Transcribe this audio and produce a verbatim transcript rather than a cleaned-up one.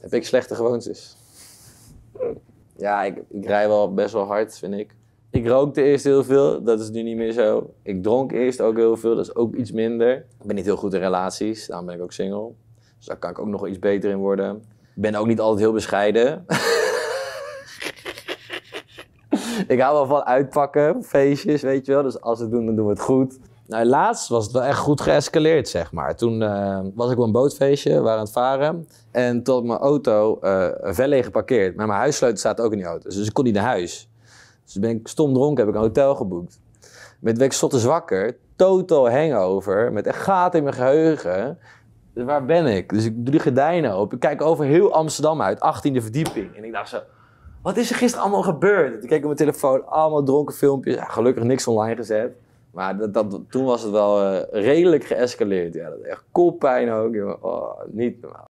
Heb ik slechte gewoontes? Ja, ik, ik rij wel best wel hard, vind ik. Ik rookte eerst heel veel, dat is nu niet meer zo. Ik dronk eerst ook heel veel, dat is ook iets minder. Ik ben niet heel goed in relaties, daarom ben ik ook single. Dus daar kan ik ook nog iets beter in worden. Ik ben ook niet altijd heel bescheiden. Ik hou wel van uitpakken, feestjes, weet je wel. Dus als we het doen, dan doen we het goed. Nou, laatst was het wel echt goed geëscaleerd, zeg maar. Toen uh, was ik op een bootfeestje, we waren aan het varen. En toen had mijn auto uh, ver leeg geparkeerd. Maar mijn huissleutel staat ook in die auto, dus ik kon niet naar huis. Dus ben ik stom dronken, heb ik een hotel geboekt. Met week zotte zwakker, totaal hangover, met echt gaten in mijn geheugen. Dus waar ben ik? Dus ik doe die gordijnen open, ik kijk over heel Amsterdam uit, achttiende verdieping. En ik dacht zo, wat is er gisteren allemaal gebeurd? Ik keek op mijn telefoon, allemaal dronken filmpjes. Ja, gelukkig niks online gezet. Maar dat, dat, toen was het wel uh, redelijk geëscaleerd. Ja, dat echt koppijn ook, jongen. Oh, niet normaal.